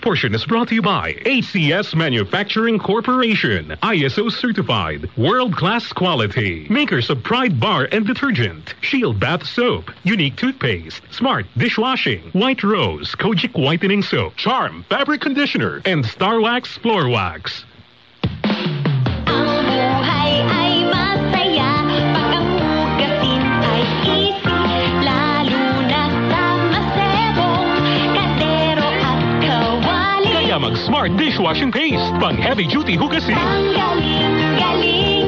This portion is brought to you by ACS Manufacturing Corporation, ISO certified, world-class quality, makers of Pride Bar and Detergent, Shield Bath Soap, Unique Toothpaste, Smart Dishwashing, White Rose, Kojic Whitening Soap, Charm Fabric Conditioner, and Starwax Floor Wax. Smart Dishwashing Paste, pang heavy duty hugasin. Ang galing.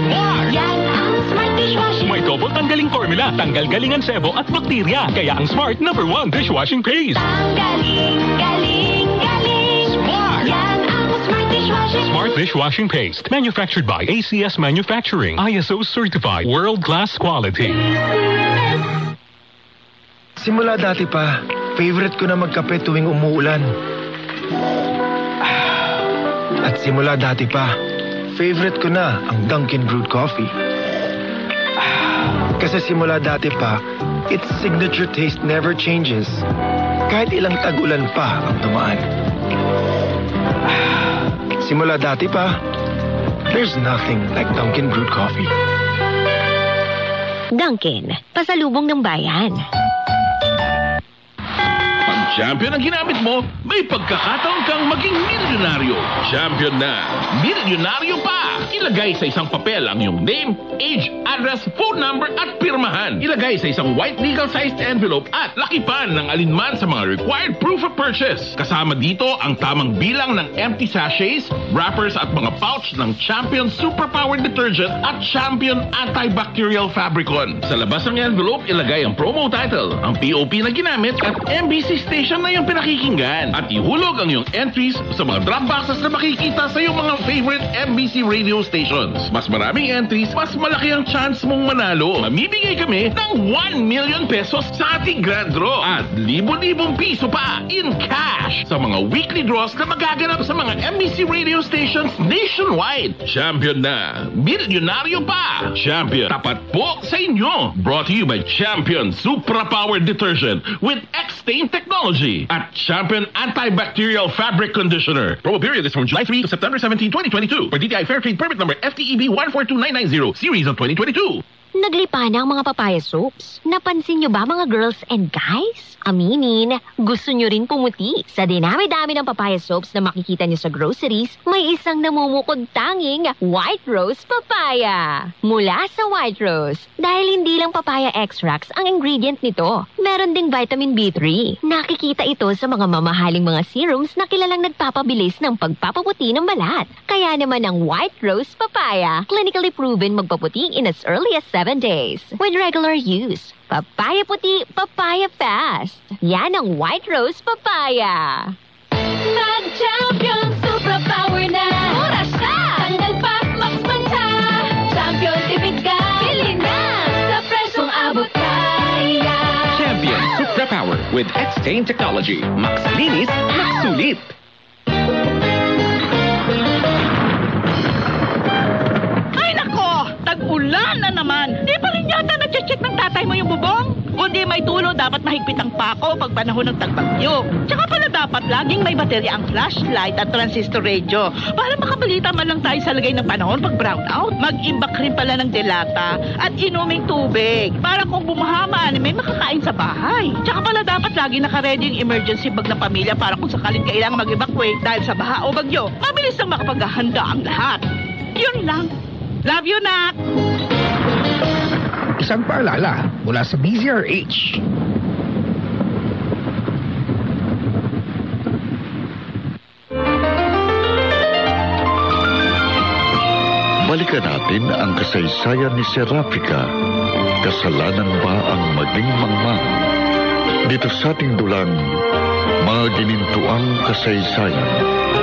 Smart! Yan ang Smart Dishwashing. May double tanggaling formula, tanggal galingan sebo at bakterya. Kaya ang Smart #1 Dishwashing Paste. Ang galing. Smart! Yan ang Smart Dishwashing. Smart Dishwashing Paste, manufactured by ACS Manufacturing, ISO certified, world-class quality. Simula dati pa, favorite ko na magkape tuwing umuulan. At simula dati pa, favorite ko na ang Dunkin' Brewed Coffee. Kasi simula dati pa, its signature taste never changes. Kahit ilang tag-ulan pa ang dumaan. Simula dati pa, there's nothing like Dunkin' Brewed Coffee. Dunkin', pasalubong ng bayan. Champion ang ginamit mo, may pagkakataon kang maging milyonaryo. Champion na, milyonaryo pa! Ilagay sa isang papel ang iyong name, age, address, phone number at pirmahan. Ilagay sa isang white legal-sized envelope at lakipan ng alinman sa mga required proof of purchase. Kasama dito ang tamang bilang ng empty sachets, wrappers at mga pouch ng Champion Supra Power Detergent at Champion Antibacterial Fabric Conditioner. Sa labas ng envelope, ilagay ang promo title, ang POP na ginamit at MBC station na yung pinakikinggan at ihulog ang iyong entries sa mga drop boxes na makikita sa iyong mga favorite MBC radio stations. Mas maraming entries, mas malaki ang chance mong manalo. Mamibigay kami ng 1 million pesos sa ating grand draw at libo-libong piso pa in cash sa mga weekly draws na magaganap sa mga MBC radio stations nationwide. Champion na, milyonaryo pa. Champion, tapat po sa inyo. Brought to you by Champion Supra Power Detergent with X-Stain Technology at Champion Antibacterial Fabric Conditioner. Promo period is from July 3 to September 17, 2022. For DTI Fair Trade Permit Number FTEB 142990, Series of 2022. Naglipa na ang mga papaya soaps. Napansin nyo ba mga girls and guys? Aminin, gusto nyo rin pumuti. Sa dinami-dami ng papaya soaps na makikita nyo sa groceries, may isang namumukod tanging White Rose Papaya. Mula sa White Rose. Dahil hindi lang papaya extracts ang ingredient nito. Meron ding vitamin B3. Nakikita ito sa mga mamahaling mga serums na kilalang nagpapabilis ng pagpapaputi ng balat. Kaya naman ang White Rose Papaya, clinically proven magpaputi in as early as 7 days with regular use. Papaya puti, papaya fast. Yan ang White Rose Papaya. Mag-Champion Supra Power na. Oras na. Tanggal pa, magsmansa. Champion, tipid ka. Pili na. Sa presyong abot kaya. Champion Supra Power with X-Stain Technology. Max linis, max sulit. Ulan na naman. Di pa rin yata nag-check ng tatay mo yung bubong? O di may tulo, dapat mahigpit ang pako pag panahon ng tagbagyo. Tsaka pala dapat laging may baterya ang flashlight at transistor radio para makabalita man lang tayo sa lagay ng panahon pag brownout. Mag-imbak rin pala ng delata at inuming tubig para kung bumahaman, may makakain sa bahay. Tsaka pala dapat lagi nakaredy yung emergency bag ng pamilya para kung sakaling kailangan mag-evacuate dahil sa baha o bagyo, mabilis lang makapaghahanda ang lahat. Yun lang. Love you, Nak! Isang paalala mula sa BZRH. Balikan natin ang kasaysayan ni Serafika. Kasalanan ba ang maging mangmang? Dito sa ating dulang, Mga Ginintuang Kasaysayan.